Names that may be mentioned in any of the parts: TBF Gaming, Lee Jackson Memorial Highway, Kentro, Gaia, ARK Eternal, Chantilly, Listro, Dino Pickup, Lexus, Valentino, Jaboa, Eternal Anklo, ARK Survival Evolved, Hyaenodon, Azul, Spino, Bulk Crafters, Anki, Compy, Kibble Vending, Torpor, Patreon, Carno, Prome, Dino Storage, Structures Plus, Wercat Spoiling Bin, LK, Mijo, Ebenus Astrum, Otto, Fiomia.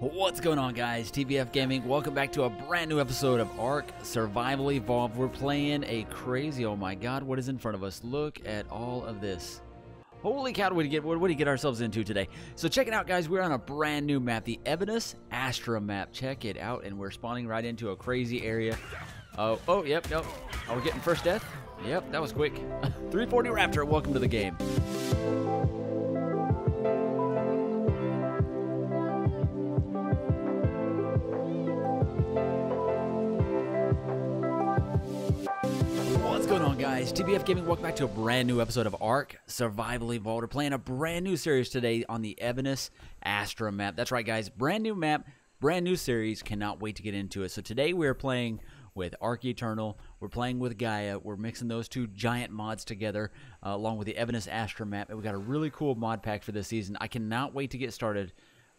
What's going on, guys? TBF Gaming. Welcome back to a brand new episode of ARK Survival Evolved. We're playing a crazy, oh my god, what is in front of us? Look at all of this. Holy cow, what do we get ourselves into today? So check it out, guys. We're on a brand new map, the Ebenus Astrum map. Check it out, and we're spawning right into a crazy area. Oh, yep, nope. Oh, we're getting first death? Yep, that was quick. 340 Raptor, welcome to the game. What's going on, guys? TBF Gaming, welcome back to a brand new episode of ARK Survival Evolved. We're playing a brand new series today on the Ebenus Astrum map. That's right, guys. Brand new map, brand new series. Cannot wait to get into it. So today we're playing with Ark Eternal. We're playing with Gaia. We're mixing those two giant mods together along with the Ebenus Astrum map. And we got a really cool mod pack for this season. I cannot wait to get started.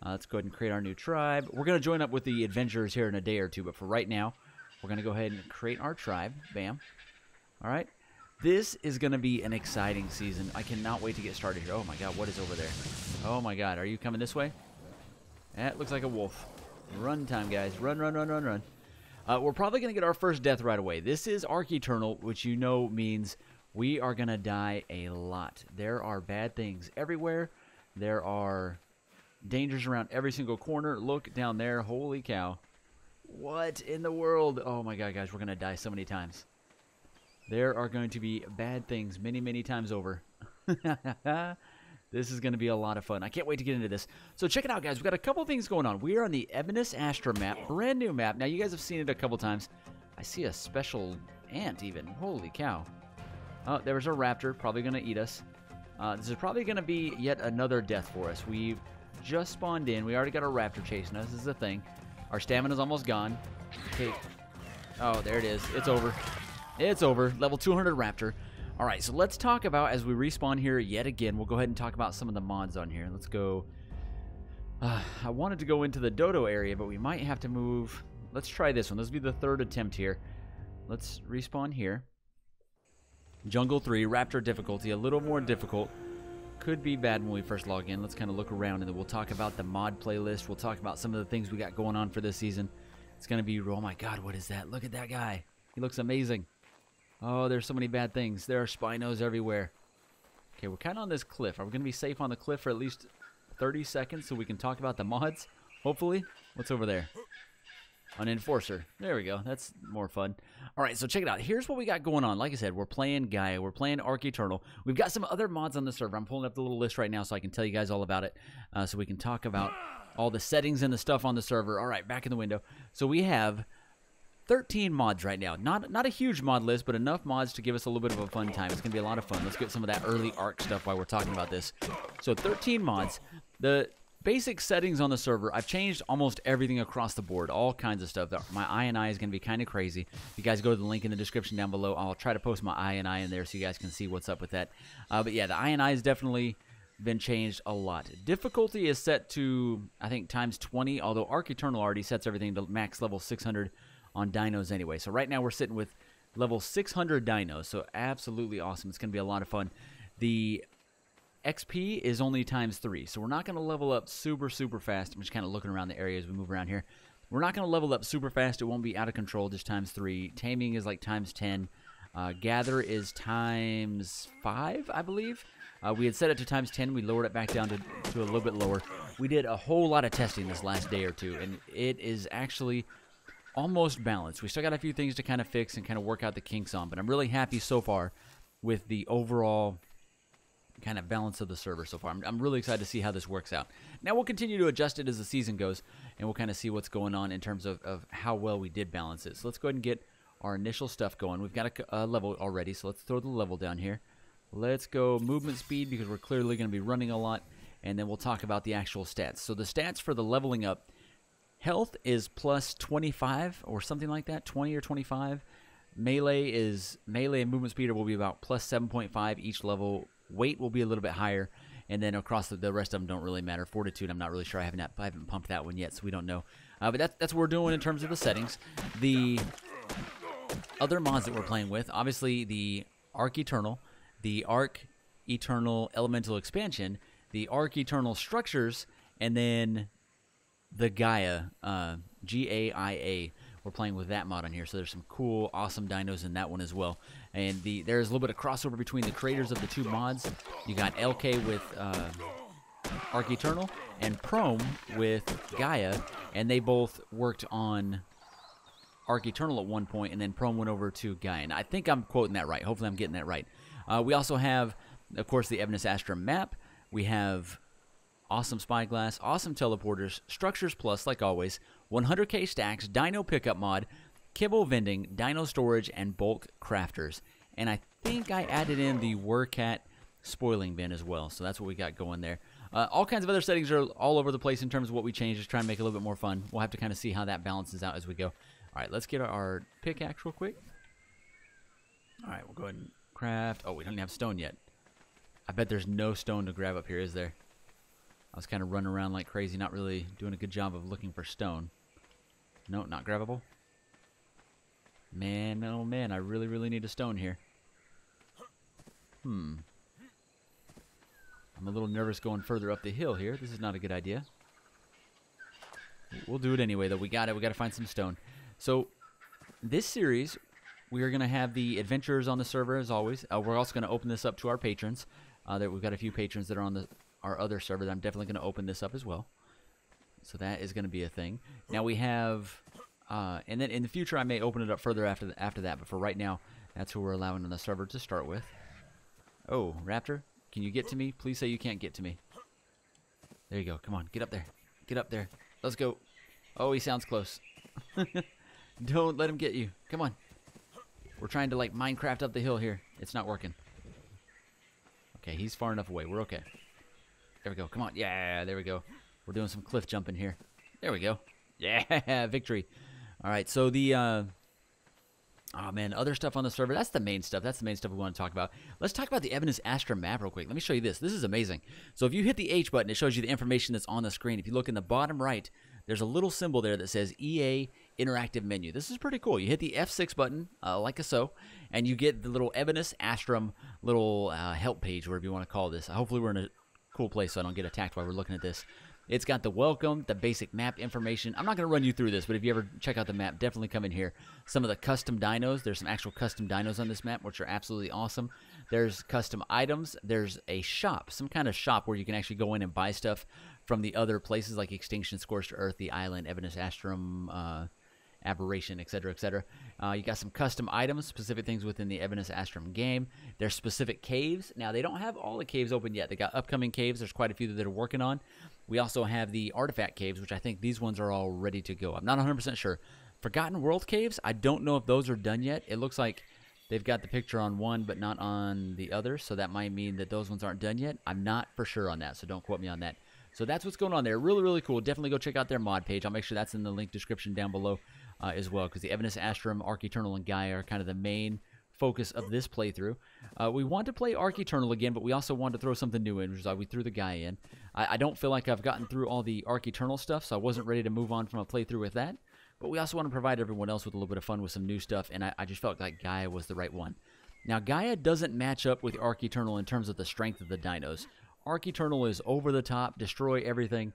Let's go ahead and create our new tribe. We're going to join up with the adventurers here in a day or two. But for right now, we're going to go ahead and create our tribe. Bam. All right, this is going to be an exciting season. I cannot wait to get started here. Oh, my God, what is over there? Oh, my God, are you coming this way? That looks like a wolf. Run time, guys. Run, run, run, run, run. We're probably going to get our first death right away. This is Ark Eternal, which you know means we are going to die a lot. There are bad things everywhere. There are dangers around every single corner. Look down there. Holy cow. What in the world? Oh, my God, guys, we're going to die so many times. There are going to be bad things many, many times over. This is going to be a lot of fun. I can't wait to get into this. So check it out, guys. We've got a couple things going on. We are on the Ebenus Astrum map, brand new map. Now, you guys have seen it a couple times. I see a special ant even. Holy cow. Oh, there was a raptor probably going to eat us. This is probably going to be yet another death for us. We just spawned in. We already got a raptor chasing us. This is the thing. Our stamina's almost gone. Okay. Oh, there it is. It's over. It's over. Level 200 Raptor. All right, so let's talk about, as we respawn here yet again, we'll go ahead and talk about some of the mods on here. Let's go. I wanted to go into the Dodo area, but we might have to move. Let's try this one. This will be the third attempt here. Let's respawn here. Jungle 3, Raptor difficulty, a little more difficult. Could be bad when we first log in. Let's kind of look around, and then we'll talk about the mod playlist. We'll talk about some of the things we got going on for this season. It's going to be, oh, my God, what is that? Look at that guy. He looks amazing. Oh, there's so many bad things. There are spinos everywhere. Okay, we're kind of on this cliff. Are we going to be safe on the cliff for at least 30 seconds so we can talk about the mods? Hopefully. What's over there? An enforcer. There we go. That's more fun. All right, so check it out. Here's what we got going on. Like I said, we're playing Gaia. We're playing Ark Eternal. We've got some other mods on the server. I'm pulling up the little list right now so I can tell you guys all about it so we can talk about all the settings and the stuff on the server. All right, back in the window. So we have 13 mods right now. Not a huge mod list, but enough mods to give us a little bit of a fun time. It's going to be a lot of fun. Let's get some of that early ARK stuff while we're talking about this. So 13 mods. The basic settings on the server, I've changed almost everything across the board, all kinds of stuff. My I&I is going to be kind of crazy. If you guys go to the link in the description down below, I'll try to post my I&I in there so you guys can see what's up with that. But yeah, the I&I has definitely been changed a lot. Difficulty is set to, I think, times 20, although Ark Eternal already sets everything to max level 600. On dinos anyway. So right now we're sitting with level 600 dinos. So absolutely awesome. It's going to be a lot of fun. The XP is only times 3. So we're not going to level up super, super fast. I'm just kind of looking around the area as we move around here. We're not going to level up super fast. It won't be out of control, just times 3. Taming is like times 10. Gather is times 5, I believe. We had set it to times 10. We lowered it back down to a little bit lower. We did a whole lot of testing this last day or two, and it is actually almost balanced. We still got a few things to kind of fix and kind of work out the kinks on, but I'm really happy so far with the overall kind of balance of the server so far. I'm really excited to see how this works out. Now we'll continue to adjust it as the season goes, and we'll kind of see what's going on in terms of how well we did balance it. So let's go ahead and get our initial stuff going. We've got a level already, so let's throw the level down here. Let's go movement speed because we're clearly going to be running a lot, and then we'll talk about the actual stats. So the stats for the leveling up: health is plus 25 or something like that, 20 or 25. Melee and movement speed will be about plus 7.5 each level. Weight will be a little bit higher. And then across the rest of them don't really matter. Fortitude, I'm not really sure. I haven't pumped that one yet, so we don't know. But that's what we're doing in terms of the settings. The other mods that we're playing with, obviously the Ark Eternal, the Ark Eternal Elemental Expansion, the Ark Eternal Structures, and then the Gaia, G-A-I-A. We're playing with that mod on here, so there's some cool, awesome dinos in that one as well. And there's a little bit of crossover between the creators of the two mods. You got LK with Ark Eternal and Prome with Gaia, and they both worked on Ark Eternal at one point, and then Prome went over to Gaia. And I think I'm quoting that right. Hopefully I'm getting that right. We also have, of course, the Ebenus Astrum map. We have Awesome Spyglass, Awesome Teleporters, Structures Plus, like always, 100K Stacks, Dino Pickup Mod, Kibble Vending, Dino Storage, and Bulk Crafters. And I think I added in the Wercat Spoiling Bin as well, so that's what we got going there. All kinds of other settings are all over the place in terms of what we changed. Just trying to make it a little bit more fun. We'll have to kind of see how that balances out as we go. All right, let's get our pickaxe real quick. All right, we'll go ahead and craft. Oh, we don't even have stone yet. I bet there's no stone to grab up here, is there? I was kind of running around like crazy, not really doing a good job of looking for stone. No, not grabbable. Man, oh man, I really, really need a stone here. I'm a little nervous going further up the hill here. This is not a good idea. We'll do it anyway, though. We got it. We got to find some stone. So this series, we are going to have the adventurers on the server, as always. We're also going to open this up to our patrons. We've got a few patrons that are on our other server that I'm definitely going to open this up as well. So that is going to be a thing. Now we have, and then in the future I may open it up further after that, but for right now, that's who we're allowing on the server to start with. Oh, Raptor, can you get to me? Please say you can't get to me. There you go. Come on, get up there. Get up there. Let's go. Oh, he sounds close. Don't let him get you. Come on. We're trying to like Minecraft up the hill here. It's not working. Okay, he's far enough away. We're okay. There we go. Come on. Yeah, there we go. We're doing some cliff jumping here. There we go. Yeah, victory. All right, so the oh, man, other stuff on the server. That's the main stuff. That's the main stuff we want to talk about. Let's talk about the Ebenus Astrum map real quick. Let me show you this. This is amazing. So if you hit the H button, it shows you the information that's on the screen. If you look in the bottom right, there's a little symbol there that says EA Interactive Menu. This is pretty cool. You hit the F6 button, like a so, and you get the little Ebenus Astrum little help page, whatever you want to call this. Hopefully we're in a cool place so I don't get attacked while we're looking at this. It's got the welcome, the basic map information. I'm not going to run you through this, but if you ever check out the map, definitely come in here. Some of the custom dinos. There's some actual custom dinos on this map, which are absolutely awesome. There's custom items. There's a shop, some kind of shop where you can actually go in and buy stuff from the other places like Extinction, Scorched Earth, the Island, Ebenus Astrum, Aberration, etc., etc. You got some custom items, specific things within the Ebenus Astrum game. There's specific caves. Now, they don't have all the caves open yet. They got upcoming caves. There's quite a few that they're working on. We also have the artifact caves, which I think these ones are all ready to go. I'm not 100% sure. Forgotten World caves, I don't know if those are done yet. It looks like they've got the picture on one but not on the other, so that might mean that those ones aren't done yet. I'm not for sure on that, so don't quote me on that. So that's what's going on there. Really, really cool. Definitely go check out their mod page. I'll make sure that's in the link description down below as well, because the Ebenus Astrum, Ark Eternal, and Gaia are kind of the main focus of this playthrough. We want to play Ark Eternal again, but we also want to throw something new in, which is why we threw the Gaia in. I don't feel like I've gotten through all the Ark Eternal stuff, so I wasn't ready to move on from a playthrough with that. But we also want to provide everyone else with a little bit of fun with some new stuff, and I just felt like Gaia was the right one. Now, Gaia doesn't match up with Ark Eternal in terms of the strength of the dinos. Ark Eternal is over the top, destroy everything,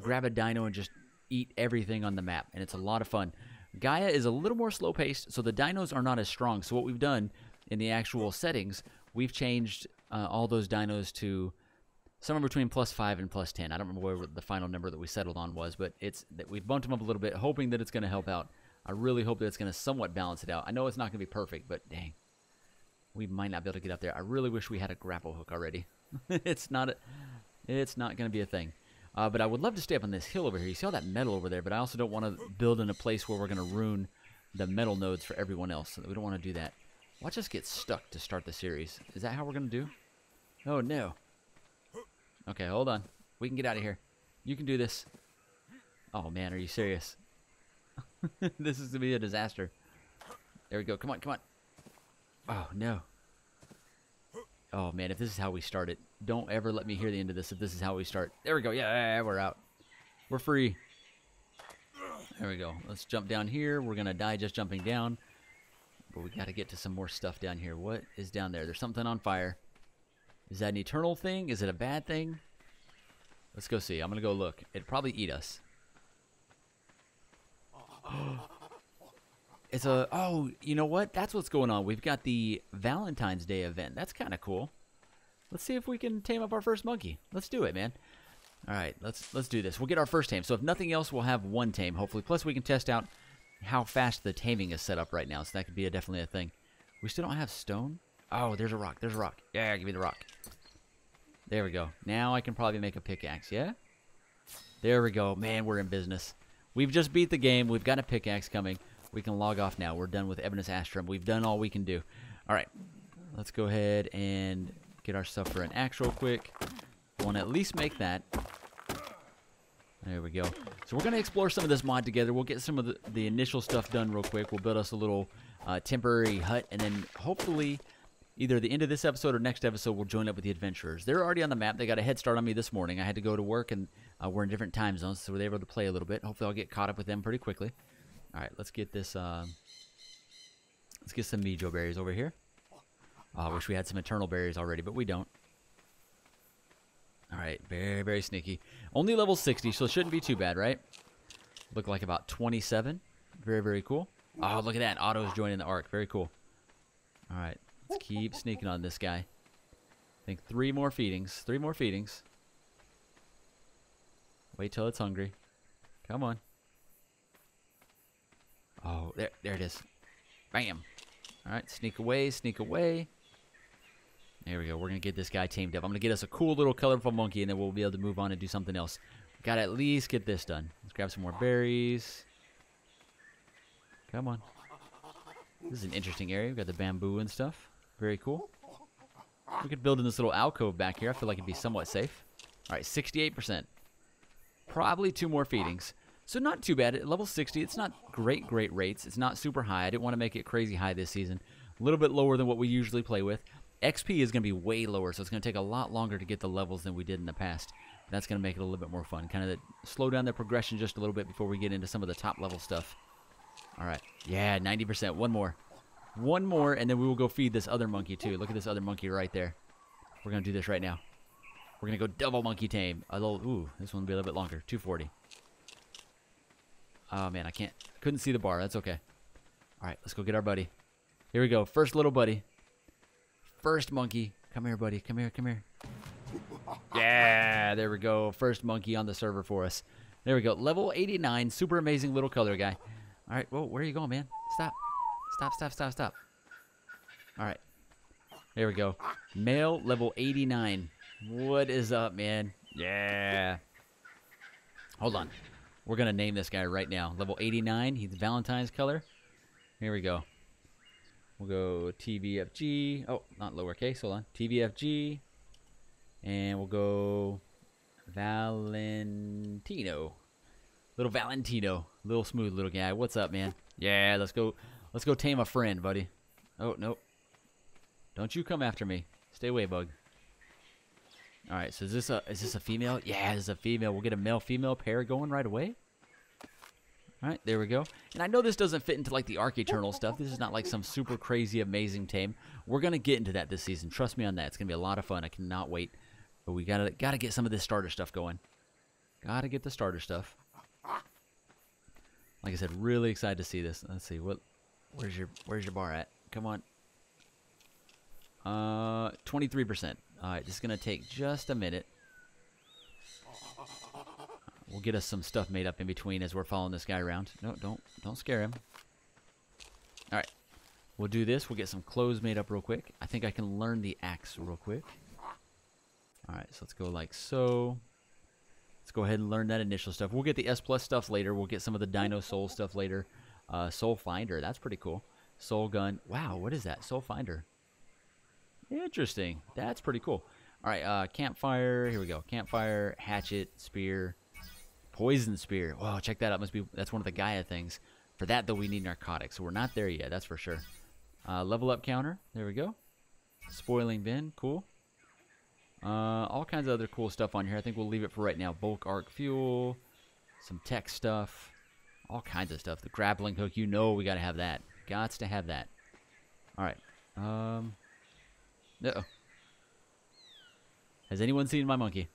grab a dino and just eat everything on the map, and it's a lot of fun. Gaia is a little more slow-paced, so the dinos are not as strong. So what we've done in the actual settings, we've changed all those dinos to somewhere between +5 and +10. I don't remember where the final number that we settled on was, but it's that we've bumped them up a little bit, hoping that it's going to help out. I really hope that it's going to somewhat balance it out. I know it's not going to be perfect, but dang, we might not be able to get up there. I really wish we had a grapple hook already. It's not going to be a thing. But I would love to stay up on this hill over here. You see all that metal over there, but I also don't want to build in a place where we're going to ruin the metal nodes for everyone else. So we don't want to do that. Watch us get stuck to start the series. Is that how we're going to do? Oh, no. Okay, hold on. We can get out of here. You can do this. Oh, man, are you serious? This is going to be a disaster. There we go. Come on, come on. Oh, no. Oh, man, if this is how we start it, don't ever let me hear the end of this if this is how we start. There we go. Yeah, we're out. We're free. There we go. Let's jump down here. We're going to die just jumping down. But we got to get to some more stuff down here. What is down there? There's something on fire. Is that an eternal thing? Is it a bad thing? Let's go see. I'm going to go look. It'd probably eat us. It's a, oh, you know what? That's what's going on. We've got the Valentine's Day event. That's kind of cool. Let's see if we can tame up our first monkey. Let's do it, man. All right, let's do this. We'll get our first tame. So if nothing else, we'll have one tame, hopefully. Plus, we can test out how fast the taming is set up right now. So that could be definitely a thing. We still don't have stone. Oh, there's a rock. There's a rock. Yeah, give me the rock. There we go. Now I can probably make a pickaxe, yeah? There we go. Man, we're in business. We've just beat the game. We've got a pickaxe coming. We can log off now. We're done with Ebenus Astrum. We've done all we can do. All right. Let's go ahead and get our stuff for an axe real quick. Want to at least make that. There we go. So we're going to explore some of this mod together. We'll get some of the initial stuff done real quick. We'll build us a little temporary hut, and then hopefully either the end of this episode or next episode we'll join up with the adventurers. They're already on the map. They got a head start on me this morning. I had to go to work, and we're in different time zones, so we're able to play a little bit. Hopefully I'll get caught up with them pretty quickly. All right, let's get this. Let's get some Mijo berries over here. Oh, I wish we had some eternal berries already, but we don't. All right, very, very sneaky. Only level 60, so it shouldn't be too bad, right? Look like about 27. Very, very cool. Oh, look at that. Otto's joining the Ark. Very cool. All right, let's keep sneaking on this guy. I think three more feedings. Three more feedings. Wait till it's hungry. Come on. Oh, there it is. Bam. All right, sneak away, sneak away. There we go. We're going to get this guy tamed up. I'm going to get us a cool little colorful monkey, and then we'll be able to move on and do something else. Got to at least get this done. Let's grab some more berries. Come on. This is an interesting area. We've got the bamboo and stuff. Very cool. We could build in this little alcove back here. I feel like it'd be somewhat safe. All right, 68%. Probably two more feedings. So not too bad. At level 60, it's not great, great rates. It's not super high. I didn't want to make it crazy high this season. A little bit lower than what we usually play with. XP is going to be way lower, so it's going to take a lot longer to get the levels than we did in the past. That's going to make it a little bit more fun. Kind of slow down the progression just a little bit before we get into some of the top level stuff. All right. Yeah, 90%. One more. One more, and then we will go feed this other monkey, too. Look at this other monkey right there. We're going to do this right now. We're going to go double monkey tame. A little, ooh, this one will be a little bit longer. 240. Oh, man, I can't. Couldn't see the bar. That's okay. All right, let's go get our buddy. Here we go. First little buddy. First monkey. Come here, buddy. Come here, come here. Yeah, there we go. First monkey on the server for us. There we go. Level 89. Super amazing little color guy. All right. Whoa, where are you going, man? Stop. Stop, stop, stop, stop. All right. There we go. Male, level 89. What is up, man? Yeah. Hold on. We're going to name this guy right now. Level 89. He's Valentine's color. Here we go. We'll go TBFG. Oh, not lowercase. Hold on. TBFG. And we'll go Valentino. Little Valentino. Little smooth little guy. What's up, man? Yeah, let's go. Let's go tame a friend, buddy. Oh, nope. Don't you come after me. Stay away, bug. All right, so is this a female? Yeah, this is a female. We'll get a male-female pair going right away. All right, there we go. And I know this doesn't fit into, like, the Ark Eternal stuff. This is not, like, some super crazy, amazing tame. We're going to get into that this season. Trust me on that. It's going to be a lot of fun. I cannot wait. But we got to get some of this starter stuff going. Got to get the starter stuff. Like I said, really excited to see this. Let's see. Where's your bar at? Come on. 23%. All right, this is going to take just a minute. We'll get us some stuff made up in between as we're following this guy around. No, don't scare him. All right, we'll do this. We'll get some clothes made up real quick. I think I can learn the axe real quick. All right, so let's go like so. Let's go ahead and learn that initial stuff. We'll get the S plus stuff later. We'll get some of the Dino Soul stuff later. Soul Finder, that's pretty cool. Soul Gun. Wow, what is that? Soul Finder. Interesting. That's pretty cool. All right, campfire. Here we go. Campfire, hatchet, spear. Poison spear. Wow, check that out. Must be, that's one of the Gaia things. For that, though, we need narcotics. So we're not there yet, that's for sure. Level up counter. There we go. Spoiling bin. Cool. All kinds of other cool stuff on here. I think we'll leave it for right now. Bulk arc fuel. Some tech stuff. All kinds of stuff. The grappling hook. You know we got to have that. Gots to have that. All right. Uh-oh. Has anyone seen my monkey?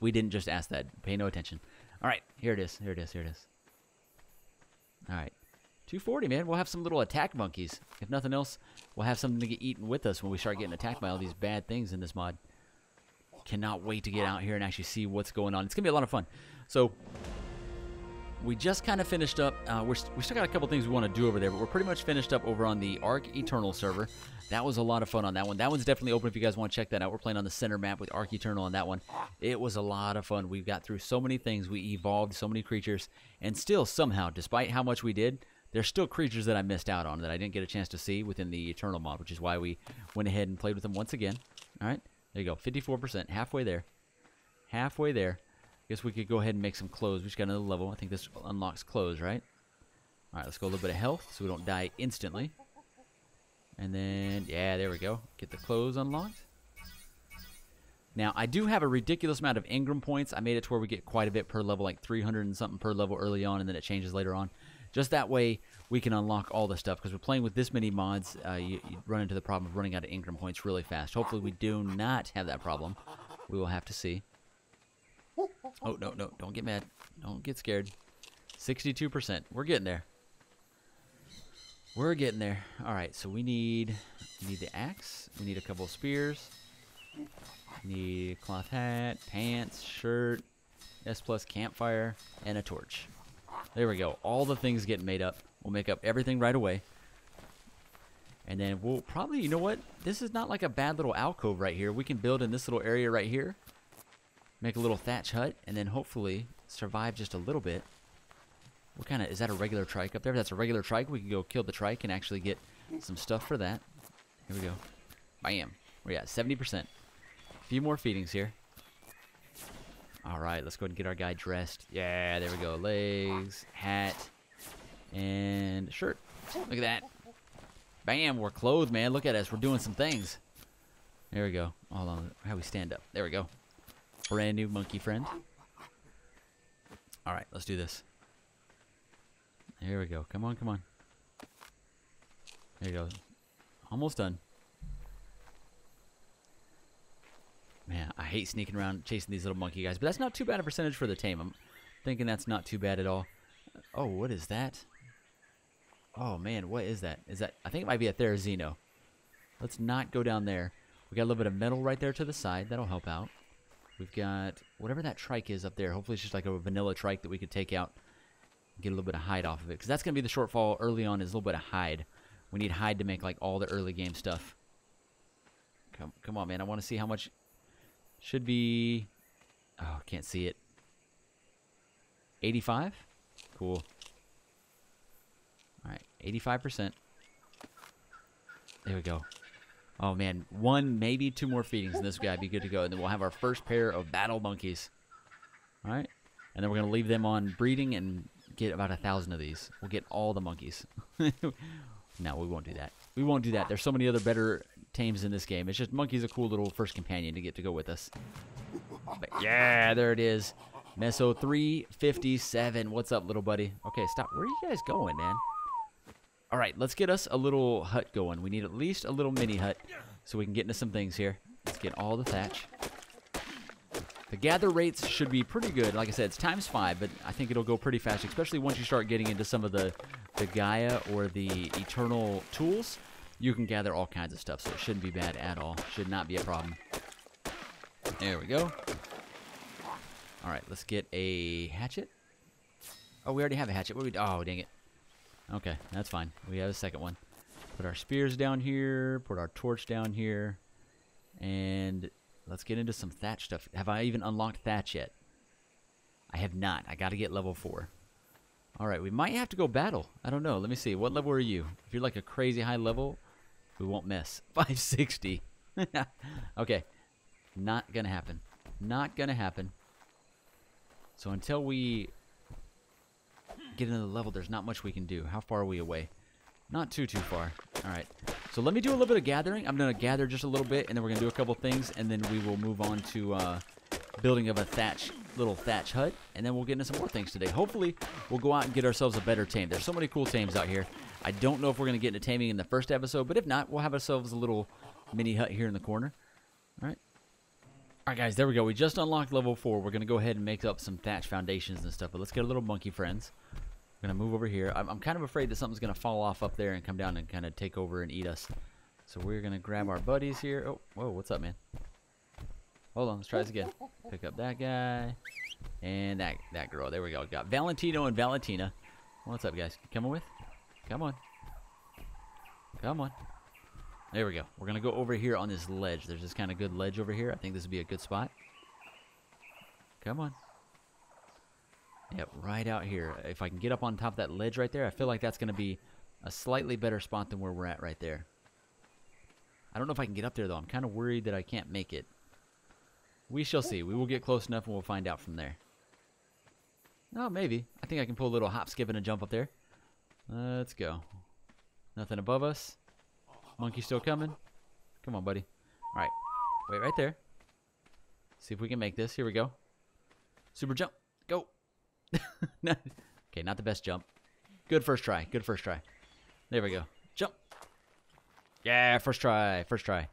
We didn't just ask that. Pay no attention. All right, here it is. Here it is. Here it is. All right. 240, man. We'll have some little attack monkeys. If nothing else, we'll have something to get eaten with us when we start getting attacked by all these bad things in this mod. Cannot wait to get out here and actually see what's going on. It's going to be a lot of fun. So we just kind of finished up. We still got a couple things we want to do over there, but we're pretty much finished up over on the Ark Eternal server. That was a lot of fun on that one. That one's definitely open if you guys want to check that out. We're playing on the center map with Ark Eternal on that one. It was a lot of fun. We got through so many things. We evolved so many creatures. And still somehow, despite how much we did, there's still creatures that I missed out on that I didn't get a chance to see within the Eternal mod, which is why we went ahead and played with them once again. All right. There you go. 54%. Halfway there. Halfway there. Guess we could go ahead and make some clothes. We just got another level. I think this unlocks clothes, right? All right. Let's go a little bit of health so we don't die instantly. And then, yeah, there we go. Get the clothes unlocked. Now, I do have a ridiculous amount of Ingram points. I made it to where we get quite a bit per level, like 300 and something per level early on, and then it changes later on. Just that way, we can unlock all the stuff. Because we're playing with this many mods, you run into the problem of running out of Ingram points really fast. Hopefully, we do not have that problem. We will have to see. Oh, no, no. Don't get mad. Don't get scared. 62%. We're getting there. We're getting there. All right, so we need the axe. We need a couple of spears. We need a cloth hat, pants, shirt, S plus campfire, and a torch. There we go. All the things get made up. We'll make up everything right away. And then we'll probably, you know what? This is not like a bad little alcove right here. We can build in this little area right here. Make a little thatch hut, and then hopefully survive just a little bit. What kind of, is that a regular trike up there? If that's a regular trike, we can go kill the trike and actually get some stuff for that. Here we go. Bam. We're at 70%. A few more feedings here. All right, let's go ahead and get our guy dressed. Yeah, there we go. Legs, hat, and shirt. Look at that. Bam, we're clothed, man. Look at us. We're doing some things. There we go. Hold on. How we stand up. There we go. Brand new monkey friend. All right, let's do this. Here we go. Come on, come on. There you go. Almost done. Man, I hate sneaking around chasing these little monkey guys, but that's not too bad a percentage for the tame. I'm thinking that's not too bad at all. Oh, what is that? Oh, man, what is that? Is that? I think it might be a Therizino. Let's not go down there. We got a little bit of metal right there to the side. That'll help out. We've got whatever that trike is up there. Hopefully it's just like a vanilla trike that we could take out. Get a little bit of hide off of it, because that's going to be the shortfall early on, is a little bit of hide. We need hide to make like all the early game stuff. Come on, man. I want to see how much should be. Oh, can't see it. 85? Cool. All right, 85%. There we go. Oh, man. One, maybe two more feedings, and this guy would be good to go. And then we'll have our first pair of battle monkeys. All right. And then we're going to leave them on breeding and get about 1,000 of these. We'll get all the monkeys. No, we won't do that. We won't do that. There's so many other better tames in this game. It's just monkey's a cool little first companion to get to go with us. But yeah, there it is. Meso 357. What's up, little buddy? Okay, stop. Where are you guys going, man? All right, let's get us a little hut going. We need at least a little mini hut so we can get into some things here. Let's get all the thatch. The gather rates should be pretty good. Like I said, it's times 5, but I think it'll go pretty fast, especially once you start getting into some of the Gaia or the Eternal tools. You can gather all kinds of stuff, so it shouldn't be bad at all. Should not be a problem. There we go. All right, let's get a hatchet. Oh, we already have a hatchet. What do we? Oh, dang it. Okay, that's fine. We have a second one. Put our spears down here. Put our torch down here. And let's get into some thatch stuff. Have I even unlocked thatch yet? I have not. I got to get level 4. All right, we might have to go battle. I don't know. Let me see. What level are you? If you're like a crazy high level, we won't mess. 560. Okay. Not going to happen. Not going to happen. So until we get into the level, there's not much we can do. How far are we away? Not too far. All right. So let me do a little bit of gathering. I'm going to gather just a little bit, and then we're going to do a couple things, and then we will move on to building of a little thatch hut, and then we'll get into some more things today. Hopefully, we'll go out and get ourselves a better tame. There's so many cool tames out here. I don't know if we're going to get into taming in the first episode, but if not, we'll have ourselves a little mini hut here in the corner. All right. All right, guys, there we go. We just unlocked level 4. We're going to go ahead and make up some thatch foundations and stuff, but let's get a little monkey friends. We're going to move over here. I'm kind of afraid that something's going to fall off up there and come down and kind of take over and eat us. So we're going to grab our buddies here. Oh, whoa, what's up, man? Hold on, let's try this again. Pick up that guy. And that girl. There we go. Got Valentino and Valentina. What's up, guys? Coming with? Come on. Come on. There we go. We're going to go over here on this ledge. There's this kind of good ledge over here. I think this would be a good spot. Come on. Yep, right out here. If I can get up on top of that ledge right there, I feel like that's going to be a slightly better spot than where we're at right there. I don't know if I can get up there, though. I'm kind of worried that I can't make it. We shall see. We will get close enough, and we'll find out from there. Oh, maybe. I think I can pull a little hop, skip, and a jump up there. Let's go. Nothing above us. Monkey still coming. Come on, buddy. All right. Wait right there. See if we can make this. Here we go. Super jump. Go. Okay, not the best jump. Good first try. Good first try. There we go. Jump. Yeah, first try. First try.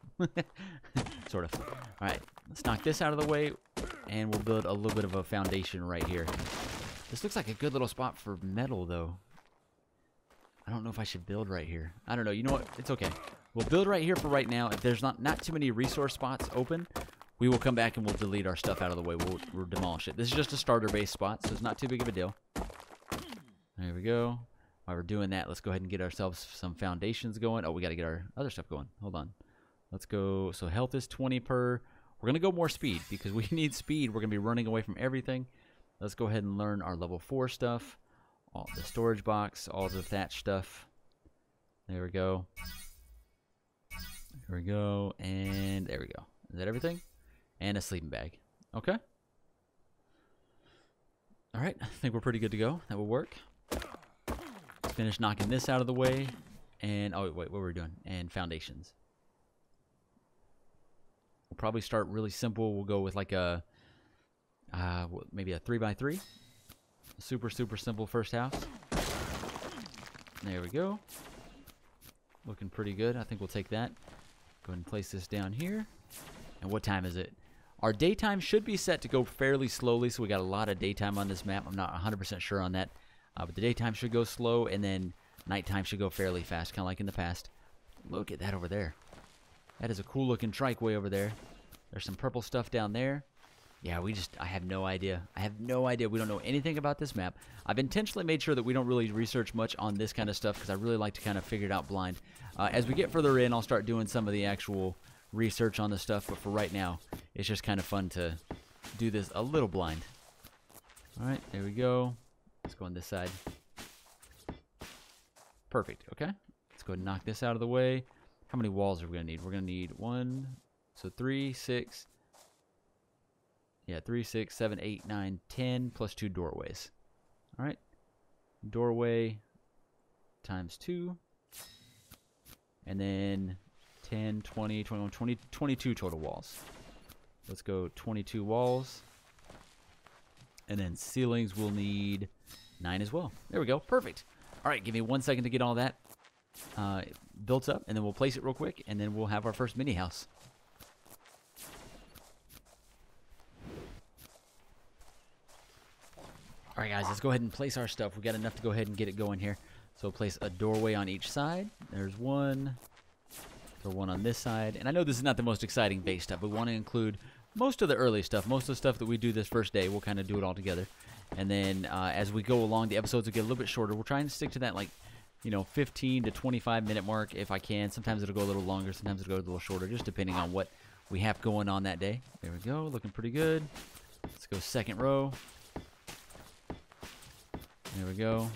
Sort of. All right. Let's knock this out of the way, and we'll build a little bit of a foundation right here. This looks like a good little spot for metal, though. I don't know if I should build right here. I don't know. You know what? It's okay. We'll build right here for right now. If there's not too many resource spots open, we will come back and we'll delete our stuff out of the way. We'll demolish it. This is just a starter base spot, so it's not too big of a deal. There we go. While we're doing that, let's go ahead and get ourselves some foundations going. Oh, we got to get our other stuff going. Hold on. Let's go. So health is 20 per. We're going to go more speed because we need speed. We're going to be running away from everything. Let's go ahead and learn our level 4 stuff. All the storage box, all the thatch stuff. There we go. Here we go. And there we go. Is that everything? And a sleeping bag. Okay. All right. I think we're pretty good to go. That will work. Let's finish knocking this out of the way. And, oh, wait, what were we doing? And foundations. We'll probably start really simple. We'll go with like a, maybe a 3x3. Super, super simple first house. There we go. Looking pretty good. I think we'll take that. Go ahead and place this down here. And what time is it? Our daytime should be set to go fairly slowly, so we got a lot of daytime on this map. I'm not 100% sure on that. But the daytime should go slow, and then nighttime should go fairly fast, kind of like in the past. Look at that over there. That is a cool-looking trike way over there. There's some purple stuff down there. Yeah, I have no idea. I have no idea. We don't know anything about this map. I've intentionally made sure that we don't really research much on this kind of stuff because I really like to kind of figure it out blind. As we get further in, I'll start doing some of the actual research on the stuff, but for right now, it's just kind of fun to do this a little blind. All right, there we go. Let's go on this side. Perfect, okay. Let's go ahead and knock this out of the way. How many walls are we going to need? We're going to need 1, so 3, 6... Yeah, 3, 6, 7, 8, 9, 10, plus 2 doorways. All right. Doorway times 2. And then 10, 20, 21, 20, 22 total walls. Let's go 22 walls. And then ceilings will need 9 as well. There we go. Perfect. All right, give me 1 second to get all that built up, and then we'll place it real quick, and then we'll have our first mini house. All right, guys, let's go ahead and place our stuff. We've got enough to go ahead and get it going here. So place a doorway on each side. There's one. Throw one on this side. And I know this is not the most exciting base stuff, but we want to include most of the early stuff, most of the stuff that we do this first day. We'll kind of do it all together. And then as we go along, the episodes will get a little bit shorter. We'll try and stick to that, like, you know, 15 to 25-minute mark if I can. Sometimes it'll go a little longer. Sometimes it'll go a little shorter, just depending on what we have going on that day. There we go. Looking pretty good. Let's go second row. There we go.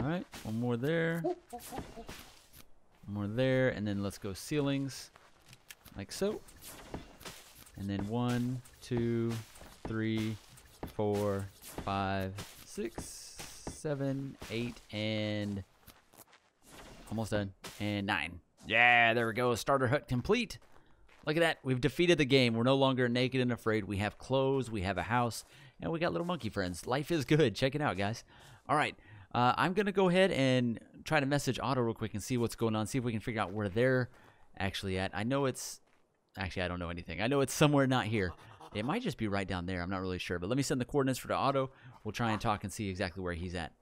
All right, one more there. One more there, and then let's go ceilings, like so. And then 1, 2, 3, 4, 5, 6, 7, 8, and almost done, and 9. Yeah, there we go, starter hut complete. Look at that, we've defeated the game. We're no longer naked and afraid. We have clothes, we have a house, and we got little monkey friends. Life is good. Check it out, guys. All right, I'm going to go ahead and try to message Otto real quick and see what's going on, see if we can figure out where they're actually at. I know it's... Actually, I don't know anything. I know it's somewhere not here. It might just be right down there. I'm not really sure, but let me send the coordinates for to Otto. We'll try and talk and see exactly where he's at.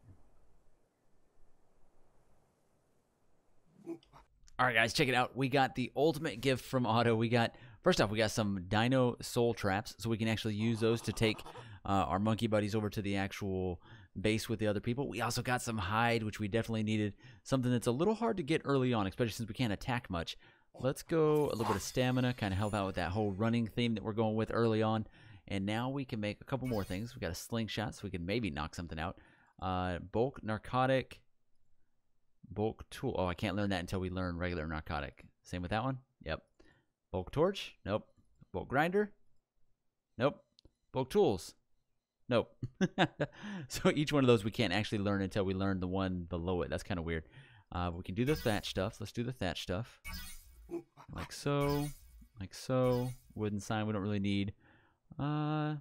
All right, guys, check it out. We got the ultimate gift from Otto. We got, first off, we got some dino soul traps, so we can actually use those to take our monkey buddies over to the actual base with the other people. We also got some hide, which we definitely needed, something that's a little hard to get early on, especially since we can't attack much. Let's go a little bit of stamina, kind of help out with that whole running theme that we're going with early on. And now we can make a couple more things. We got a slingshot, so we can maybe knock something out. Bulk narcotic, bulk tool. Oh, I can't learn that until we learn regular narcotic. Same with that one? Yep. Bulk torch? Nope. Bulk grinder? Nope. Bulk tools? Nope. So each one of those we can't actually learn until we learn the one below it. That's kind of weird. We can do the thatch stuff. Let's do the thatch stuff. Like so, like so. Wooden sign we don't really need. I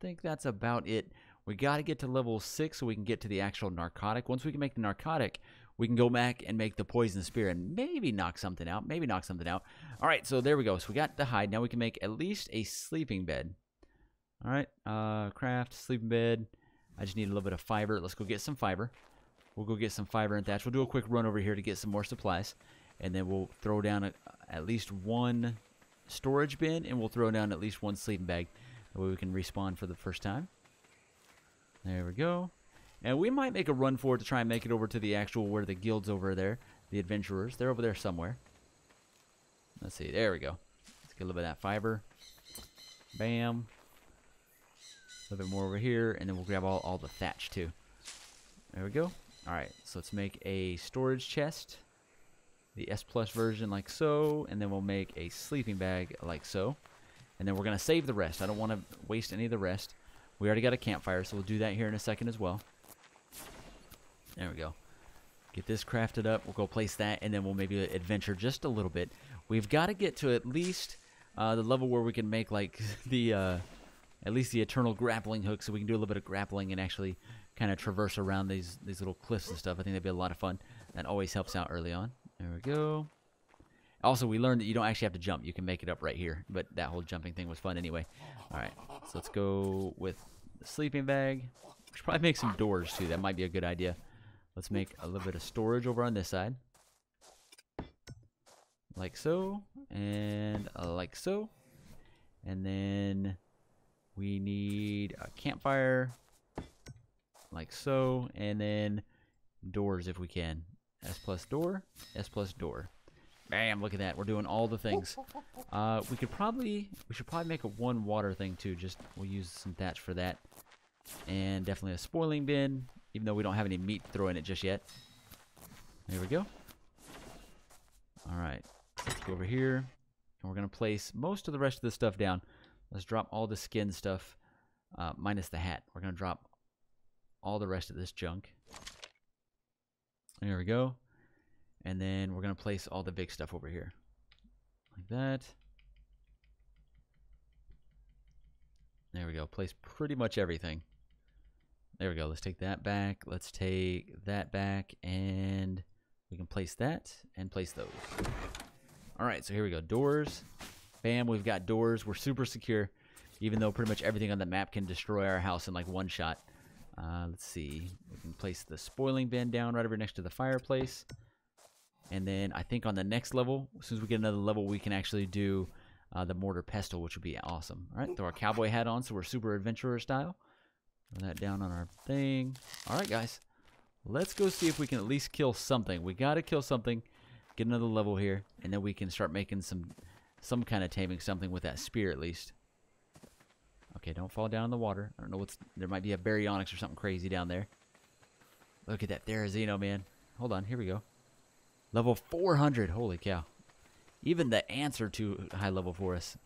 think that's about it. We got to get to level 6 so we can get to the actual narcotic. Once we can make the narcotic, we can go back and make the poison spear and maybe knock something out. Maybe knock something out. All right, so there we go. So we got the hide. Now we can make at least a sleeping bed. All right, craft, sleeping bed. I just need a little bit of fiber. Let's go get some fiber. We'll go get some fiber and thatch. We'll do a quick run over here to get some more supplies. And then we'll throw down at least one storage bin, and we'll throw down at least one sleeping bag. That way we can respawn for the first time. There we go. And we might make a run for it to try and make it over to the actual where the guild's over there. The adventurers. They're over there somewhere. Let's see. There we go. Let's get a little bit of that fiber. Bam. A little bit more over here. And then we'll grab all the thatch too. There we go. Alright. So let's make a storage chest. The S plus version like so, and then we'll make a sleeping bag like so, and then we're gonna save the rest. I don't want to waste any of the rest. We already got a campfire, so we'll do that here in a second as well. There we go. Get this crafted up. We'll go place that, and then we'll maybe adventure just a little bit. We've got to get to at least the level where we can make like the at least the eternal grappling hook, so we can do a little bit of grappling and actually kind of traverse around these little cliffs and stuff. I think that'd be a lot of fun. That always helps out early on. There we go. Also, we learned that you don't actually have to jump. You can make it up right here, but that whole jumping thing was fun anyway. All right, so let's go with the sleeping bag. We should probably make some doors, too. That might be a good idea. Let's make a little bit of storage over on this side. Like so, and like so. And then we need a campfire. Like so, and then doors if we can. S plus door, S plus door. Bam, look at that. We're doing all the things. We should probably make a one water thing too. Just, we'll use some thatch for that. And definitely a spoiling bin, even though we don't have any meat to throw in it just yet. There we go. All right, let's go over here. And we're gonna place most of the rest of this stuff down. Let's drop all the skin stuff, minus the hat. We're gonna drop all the rest of this junk. There we go. And then we're going to place all the big stuff over here. Like that. There we go. Place pretty much everything. There we go. Let's take that back. Let's take that back. And we can place that and place those. All right. So here we go. Doors. Bam. We've got doors. We're super secure, even though pretty much everything on the map can destroy our house in like one shot. Let's see. We can place the spoiling bin down right over next to the fireplace. And then I think on the next level, as soon as we get another level, we can actually do the mortar pestle, which would be awesome. All right, throw our cowboy hat on so we're super adventurer style. Throw that down on our thing. All right, guys. Let's go see if we can at least kill something. We got to kill something, get another level here, and then we can start making some kind of taming something with that spear at least. Okay, don't fall down in the water. I don't know what's... There might be a baryonyx or something crazy down there. Look at that. There's Xeno, man. Hold on. Here we go. Level 400. Holy cow. Even the ants are too high level for us.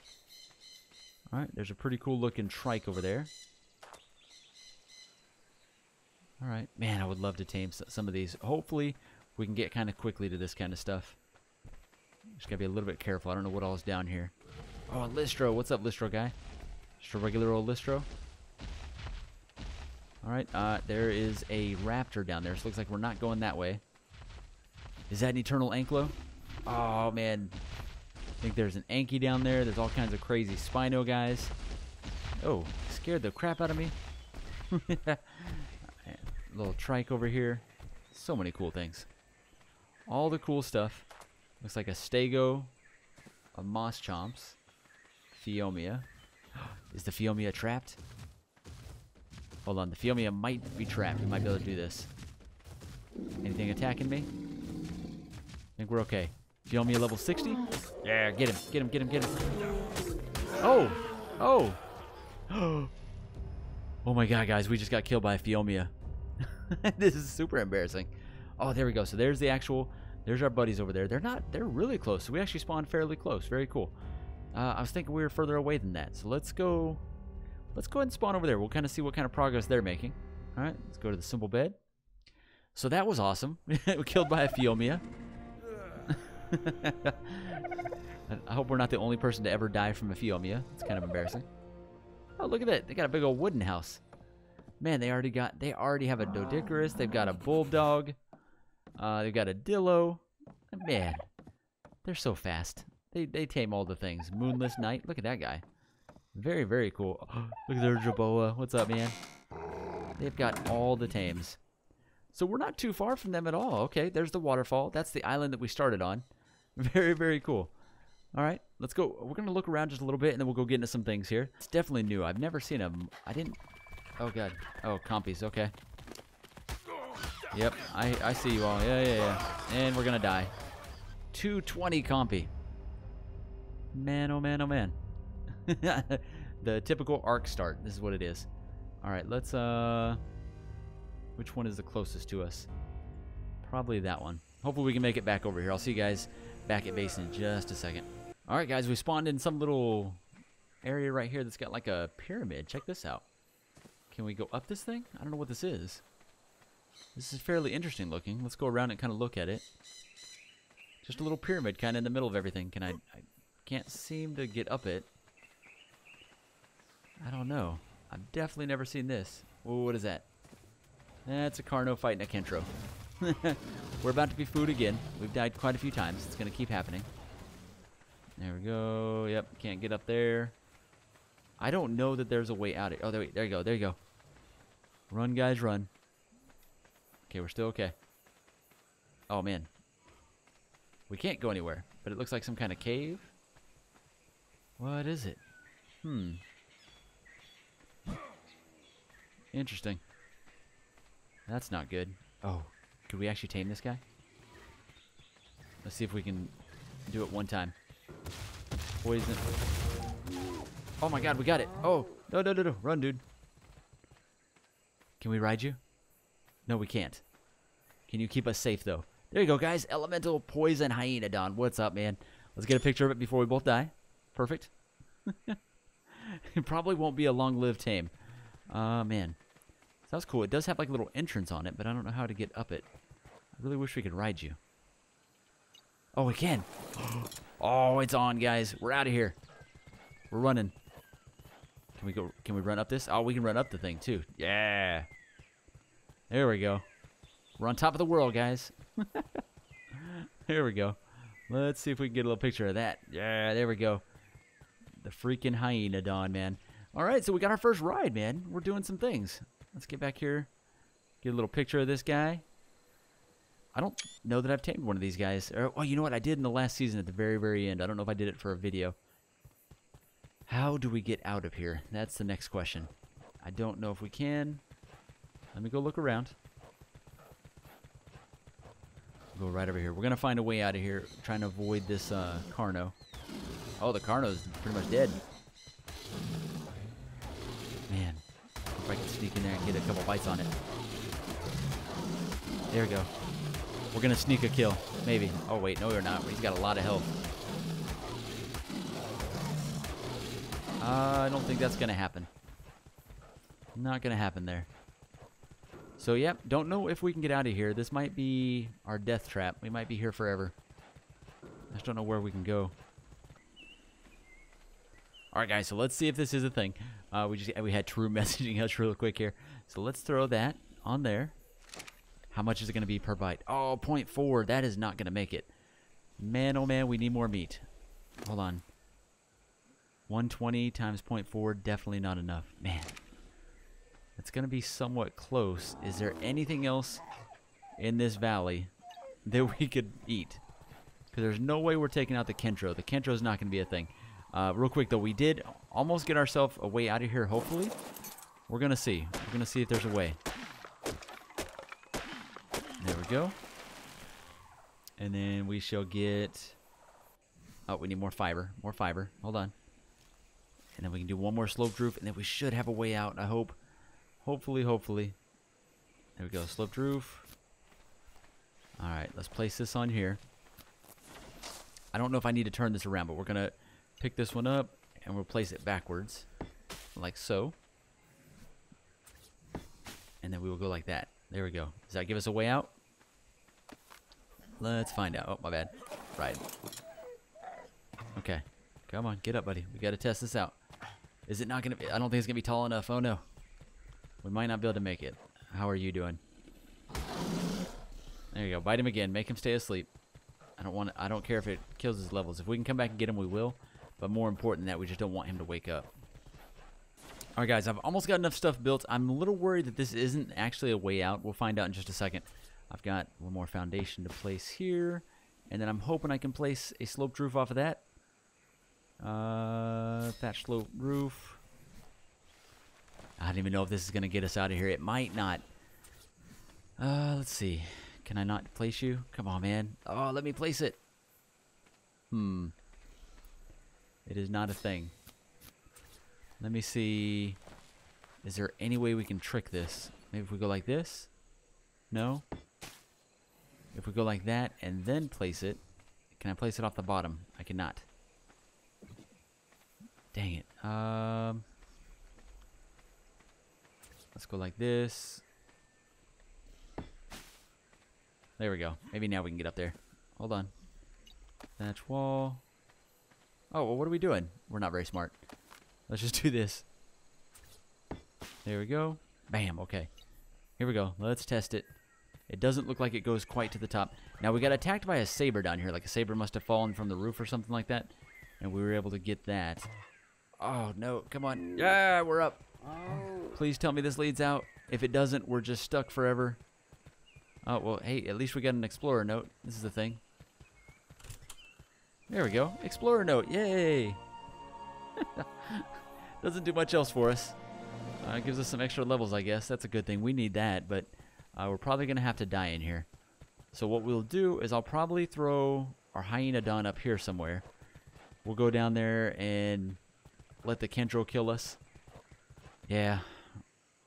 All right. There's a pretty cool looking trike over there. All right. Man, I would love to tame some of these. Hopefully, we can get kind of quickly to this kind of stuff. Just got to be a little bit careful. I don't know what all is down here. Oh, Listro. What's up, Listro guy? Just a regular old Listro. Alright, there is a raptor down there, so it looks like we're not going that way. Is that an Eternal Anklo? Oh, man. I think there's an Anki down there. There's all kinds of crazy Spino guys. Oh, scared the crap out of me. Little trike over here. So many cool things. All the cool stuff. Looks like a stego, a moss chomps, Fiomia. Is the Fiomia trapped? Hold on, the Fiomia might be trapped. We might be able to do this. Anything attacking me? I think we're okay. Fiomia level 60? Yeah, get him, get him, get him, get him. Oh! Oh! Oh my god, guys, we just got killed by a Fiomia. This is super embarrassing. Oh, there we go. So there's the actual... There's our buddies over there. They're not... They're really close. So we actually spawned fairly close. Very cool. I was thinking we were further away than that. So let's go... Let's go ahead and spawn over there. We'll kind of see what kind of progress they're making. All right, let's go to the simple bed. So that was awesome. We're killed by a Fiomia. I hope we're not the only person to ever die from a Fiomia. It's kind of embarrassing. Oh, look at that. They got a big old wooden house. Man, they already got... They already have a Dodicarus. They've got a Bulldog. They've got a Dillo. Man, they're so fast. They tame all the things. Moonless Knight. Look at that guy. Very, very cool. Oh, look at their Jaboa. What's up, man? They've got all the tames. So we're not too far from them at all. Okay, there's the waterfall. That's the island that we started on. Very, very cool. All right, let's go. We're going to look around just a little bit, and then we'll go get into some things here. It's definitely new. I've never seen them. I didn't... Oh, God. Oh, compies. Okay. Yep, I see you all. Yeah, yeah, yeah. And we're going to die. 220 compy. Man, oh, man, oh, man. The typical arc start. This is what it is. All right, let's... Which one is the closest to us? Probably that one. Hopefully we can make it back over here. I'll see you guys back at base in just a second. All right, guys, we spawned in some little area right here that's got like a pyramid. Check this out. Can we go up this thing? I don't know what this is. This is fairly interesting looking. Let's go around and kind of look at it. Just a little pyramid kind of in the middle of everything. Can I can't seem to get up it. I don't know. I've definitely never seen this. Whoa, what is that? That's a Carno fighting a Kentro. We're about to be food again. We've died quite a few times. It's going to keep happening. There we go. Yep, can't get up there. I don't know that there's a way out of it. Oh, there, wait, there you go. There you go. Run, guys, run. Okay, we're still okay. Oh, man. We can't go anywhere, but it looks like some kind of cave. What is it? Hmm. Interesting. That's not good. Oh, could we actually tame this guy? Let's see if we can do it one time. Poison. Oh my god, we got it. Oh, no, no, no, no. Run, dude. Can we ride you? No, we can't. Can you keep us safe, though? There you go, guys. Elemental Poison Hyaenodon. What's up, man? Let's get a picture of it before we both die. Perfect. It probably won't be a long-lived tame. Man. So that's cool. It does have like a little entrance on it, but I don't know how to get up it. I really wish we could ride you. Oh, we can. Oh, it's on, guys. We're out of here. We're running. Can we go? Can we run up this? Oh, we can run up the thing too. Yeah. There we go. We're on top of the world, guys. There we go. Let's see if we can get a little picture of that. Yeah, there we go. The freaking Hyaenodon, man. All right, so we got our first ride, man. We're doing some things. Let's get back here, get a little picture of this guy. I don't know that I've tamed one of these guys. Or, well, you know what? I did in the last season at the very, very end. I don't know if I did it for a video. How do we get out of here? That's the next question. I don't know if we can. Let me go look around. We'll go right over here. We're going to find a way out of here, trying to avoid this Carno. Oh, the Carno's pretty much dead. Man. I can sneak in there and get a couple bites on it. There we go. We're going to sneak a kill. Maybe. Oh, wait. No, we're not. He's got a lot of health. I don't think that's going to happen. Not going to happen there. So, yep. Don't know if we can get out of here. This might be our death trap. We might be here forever. I just don't know where we can go. All right, guys. So, let's see if this is a thing. We had True messaging us real quick here. So let's throw that on there. How much is it going to be per bite? Oh, 0.4. That is not going to make it. Man, oh man, we need more meat. Hold on. 120 times 0.4, definitely not enough. Man, it's going to be somewhat close. Is there anything else in this valley that we could eat? Because there's no way we're taking out the Kentro. The Kentro's not going to be a thing. Real quick, though, we did almost get ourselves a way out of here, hopefully. We're going to see. We're going to see if there's a way. There we go. And then we shall get... Oh, we need more fiber. More fiber. Hold on. And then we can do one more sloped roof, and then we should have a way out, I hope. Hopefully, hopefully. There we go. Sloped roof. All right. Let's place this on here. I don't know if I need to turn this around, but we're going to pick this one up, and we'll place it backwards, like so. And then we will go like that. There we go. Does that give us a way out? Let's find out. Oh, my bad. Right. Okay. Come on. Get up, buddy. We got to test this out. Is it not going to be... I don't think it's going to be tall enough. Oh, no. We might not be able to make it. How are you doing? There you go. Bite him again. Make him stay asleep. I don't care if it kills his levels. If we can come back and get him, we will. But more important than that, we just don't want him to wake up. All right, guys. I've almost got enough stuff built. I'm a little worried that this isn't actually a way out. We'll find out in just a second. I've got one more foundation to place here. And then I'm hoping I can place a sloped roof off of that. Thatched sloped roof. I don't even know if this is going to get us out of here. It might not. Let's see. Can I not place you? Come on, man. Oh, let me place it. It is not a thing. Let me see. Is there any way we can trick this? Maybe if we go like this? No? If we go like that and then place it, can I place it off the bottom? I cannot. Dang it. Let's go like this. There we go. Maybe now we can get up there. Hold on. Thatch wall. Oh, well, what are we doing? We're not very smart. Let's just do this. There we go. Bam. Okay. Here we go. Let's test it. It doesn't look like it goes quite to the top. Now, we got attacked by a saber down here. Like, a saber must have fallen from the roof or something like that. And we were able to get that. Oh, no. Come on. Yeah, we're up. Please tell me this leads out. If it doesn't, we're just stuck forever. Oh, well, hey, at least we got an explorer note. This is the thing. There we go. Explorer note. Yay. Doesn't do much else for us. It gives us some extra levels, I guess. That's a good thing. We need that, but we're probably going to have to die in here. So what we'll do is I'll probably throw our Hyaenodon up here somewhere. We'll go down there and let the Kentro kill us. Yeah,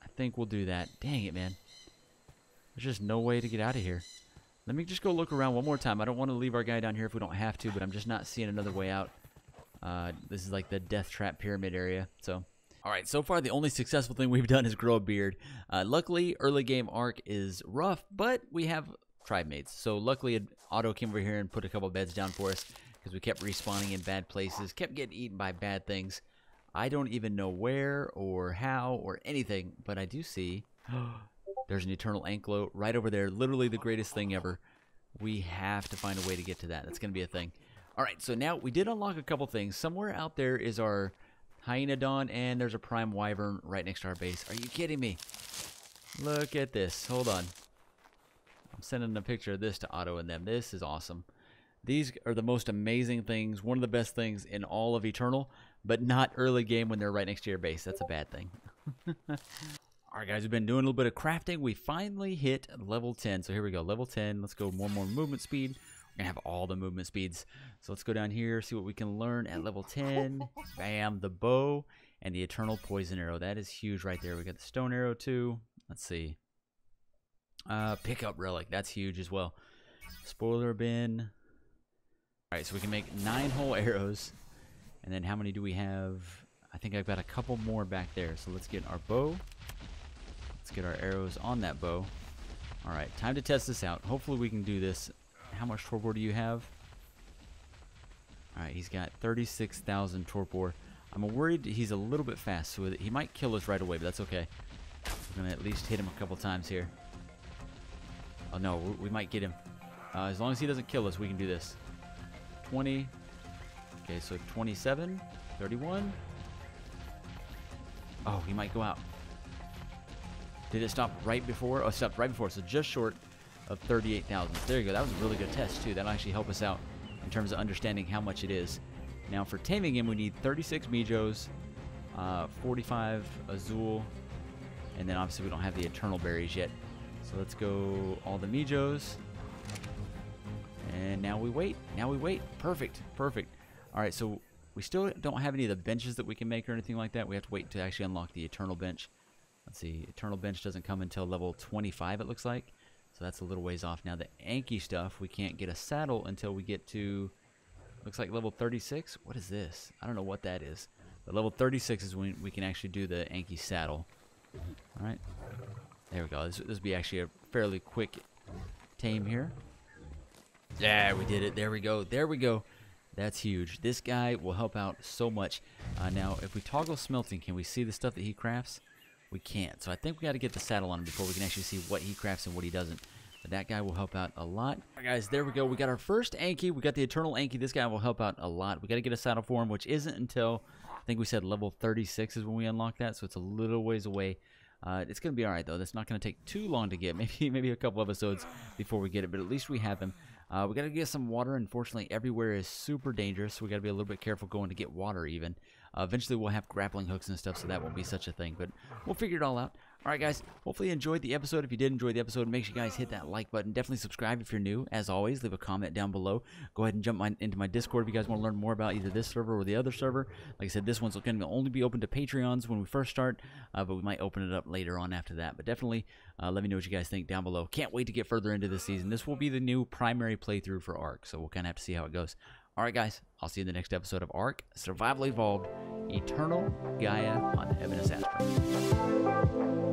I think we'll do that. Dang it, man. There's just no way to get out of here. Let me just go look around one more time. I don't want to leave our guy down here if we don't have to, but I'm just not seeing another way out. This is like the death trap pyramid area, so... Alright, so far the only successful thing we've done is grow a beard. Luckily, early game Ark is rough, but we have tribe mates. So luckily, Otto came over here and put a couple beds down for us because we kept respawning in bad places, kept getting eaten by bad things. I don't even know where or how or anything, but I do see... There's an Eternal Anklo right over there. Literally the greatest thing ever. We have to find a way to get to that. That's going to be a thing. All right, so now we did unlock a couple things. Somewhere out there is our Hyaenodon, and there's a Prime Wyvern right next to our base. Are you kidding me? Look at this. Hold on. I'm sending a picture of this to Otto and them. This is awesome. These are the most amazing things, one of the best things in all of Eternal, but not early game when they're right next to your base. That's a bad thing. Alright guys, we've been doing a little bit of crafting. We finally hit level 10. So here we go, level 10. Let's go more movement speed. We're going to have all the movement speeds. So let's go down here, see what we can learn at level 10. Bam, the bow and the eternal poison arrow. That is huge right there. We got the stone arrow too. Let's see. Pickup relic, that's huge as well. Spoiler bin. Alright, so we can make 9 whole arrows. And then how many do we have? I think I've got a couple more back there. So let's get our bow. Let's get our arrows on that bow. All right, time to test this out. Hopefully we can do this. How much torpor do you have? All right, he's got 36,000 torpor. I'm worried he's a little bit fast, so he might kill us right away, but that's okay. We're gonna at least hit him a couple times here. Oh no, we might get him. As long as he doesn't kill us, we can do this. 20. Okay, so 27. 31. Oh, he might go out. Did it stop right before? Oh, it stopped right before, so just short of 38,000. There you go. That was a really good test, too. That'll actually help us out in terms of understanding how much it is. Now, for taming him, we need 36 Mijos, 45 Azul, and then obviously we don't have the Eternal Berries yet. So let's go all the Mijos. And now we wait. Now we wait. Perfect. Perfect. All right, so we still don't have any of the benches that we can make or anything like that. We have to wait to actually unlock the Eternal Bench. Let's see. Eternal Bench doesn't come until level 25, it looks like. So that's a little ways off. Now, the Anki stuff, we can't get a saddle until we get to, looks like level 36. What is this? I don't know what that is. But level 36 is when we can actually do the Anki saddle. All right. There we go. This will be actually a fairly quick tame here. Yeah, we did it. There we go. There we go. That's huge. This guy will help out so much. Now, if we toggle smelting, can we see the stuff that he crafts? We can't. So I think we got to get the saddle on him before we can actually see what he crafts and what he doesn't. But that guy will help out a lot. All right, guys, there we go. We got our first Anki. We got the Eternal Anki. This guy will help out a lot. We got to get a saddle for him, which isn't until, I think we said level 36 is when we unlock that. So it's a little ways away. It's going to be all right, though. That's not going to take too long to get. Maybe a couple episodes before we get it. But at least we have him. We got to get some water. Unfortunately, everywhere is super dangerous, so we got to be a little bit careful going to get water even. Eventually, we'll have grappling hooks and stuff, so that won't be such a thing, but we'll figure it all out. All right, guys, hopefully you enjoyed the episode. If you did enjoy the episode, make sure you guys hit that like button. Definitely subscribe if you're new. As always, leave a comment down below. Go ahead and jump into my Discord if you guys want to learn more about either this server or the other server. Like I said, this one's going to only be open to Patreons when we first start, but we might open it up later on after that. But definitely let me know what you guys think down below. Can't wait to get further into this season. This will be the new primary playthrough for ARK, so we'll kind of have to see how it goes. All right, guys, I'll see you in the next episode of ARK Survival Evolved, Eternal Gaia on Ebenus Astrum.